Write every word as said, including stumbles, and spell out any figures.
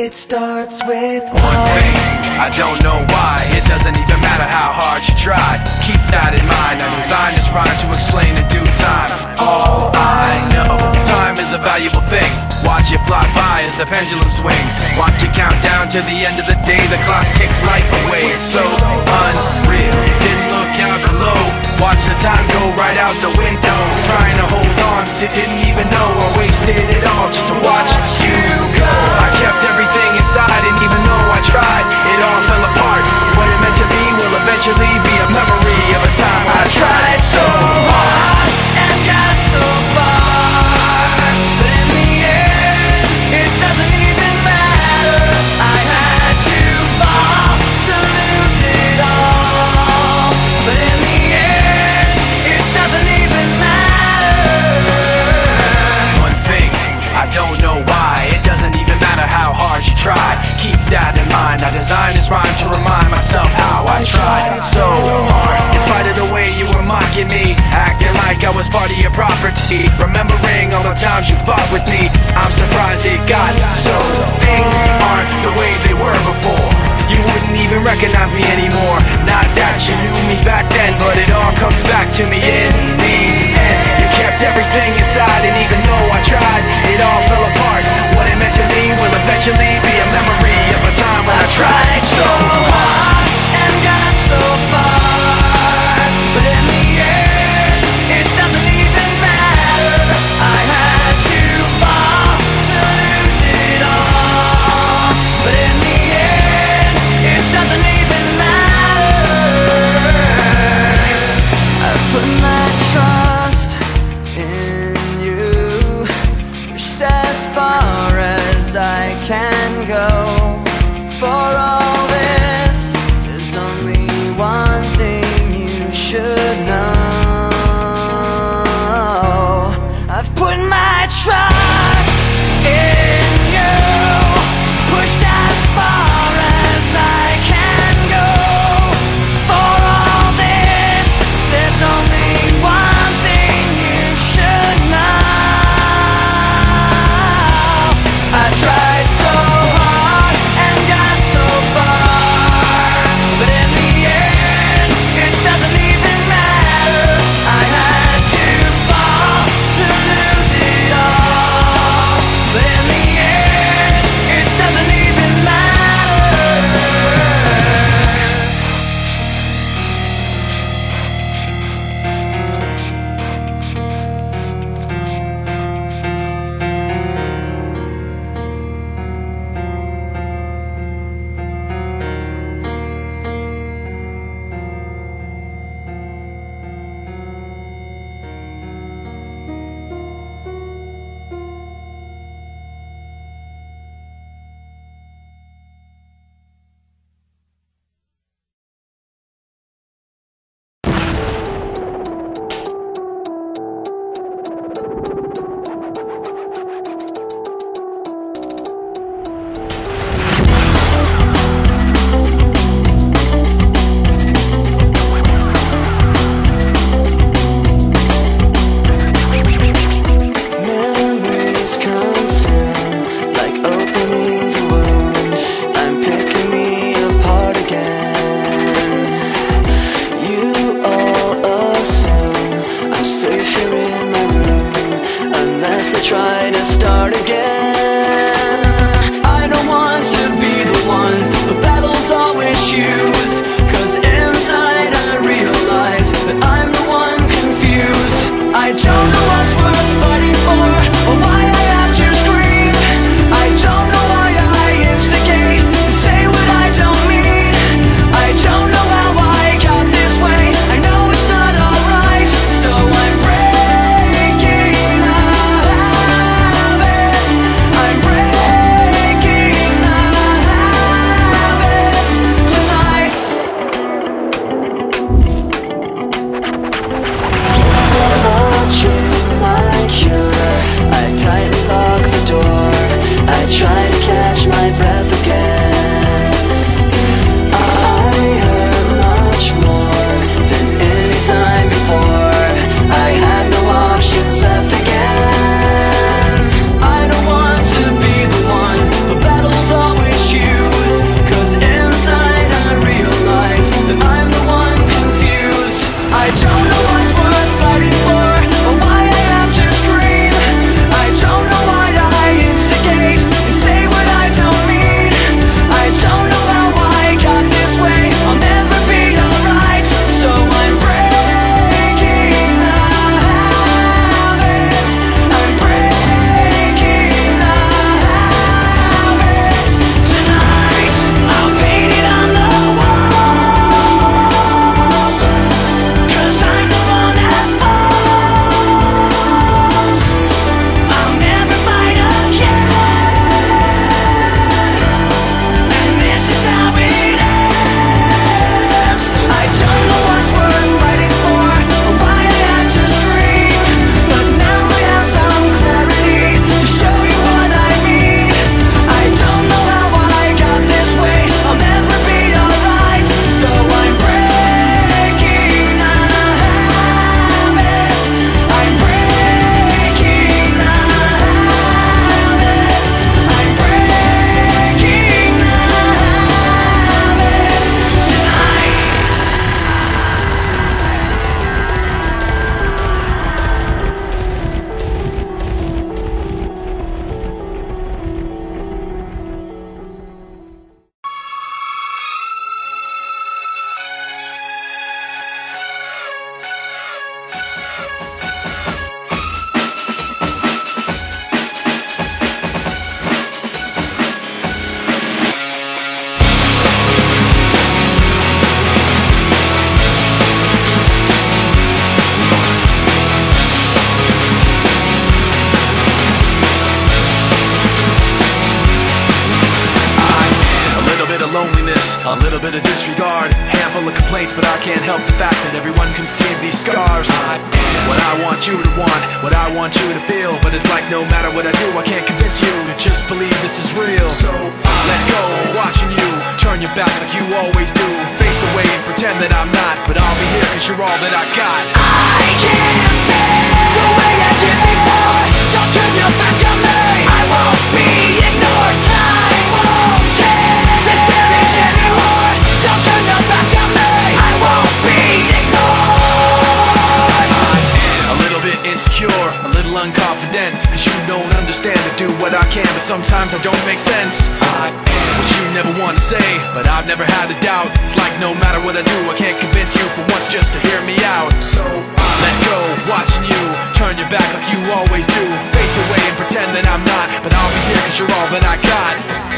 It starts with one thing. I don't know why. It doesn't even matter how hard you try. Keep that in mind. I designed this rhyme to explain in due time. All I know, time is a valuable thing. Watch it fly by as the pendulum swings. Watch it count down to the end of the day. The clock takes life away. It's so unreal. Didn't look out below. Watch the time go right out the window. Trying to hold on to didn't even know. I wasted it all just to watch you go. I kept everything inside, and even though I tried, it all fell apart. What it meant to be will eventually be a memory of a time I tried so hard and got so far, but in the end, it doesn't even matter. I had to fall to lose it all, but in the end, it doesn't even matter. One thing, I don't know why. It doesn't even matter how hard you try. Keep that in mind. I designed this rhyme to remind myself how I tried so hard. In spite of the way you were mocking me, acting like I was part of your property, remembering all the times you fought with me, I'm surprised it got so. Things aren't the way they were before. You wouldn't even recognize me anymore. Not that you knew me back then, but it all comes back to me in the end. You kept everything inside, and even though I tried, it all fell apart. What it meant to me will eventually be a memory of a time when I tried so hard and got so far, but in the end, it doesn't even matter. I had to fall to lose it all, but in the end, it doesn't even matter. I put my trust in you, pushed as far as I can go. For all this, there's only one thing you should know. I've put my trust in you, pushed as far as I can go. For all this, there's only one thing you should know. I tried so hard and got so far, but in the end, it doesn't even matter. I had to fall to lose it all, but in the end, it doesn't even matter. I little bit of disregard, handful of complaints, but I can't help the fact that everyone can see these scars. I am what I want you to want, what I want you to feel, but it's like no matter what I do, I can't convince you to just believe this is real. So I let go, watching you turn your back like you always do, face away and pretend that I'm not, but I'll be here cause you're all that I got. I can't feel the way I did before. Don't turn your back on me, I won't be ignored. Time won't change this damage anymore. Don't turn your back on me, I won't be ignored. I'm a little bit insecure, a little unconfident, cause you don't understand to do what I can, but sometimes I don't make sense. I am what you never want to say, but I've never had a doubt. It's like no matter what I do, I can't convince you for once just to hear me out. So I let go, watching you turn your back like you always do, face away and pretend that I'm not, but I'll be here cause you're all that I got.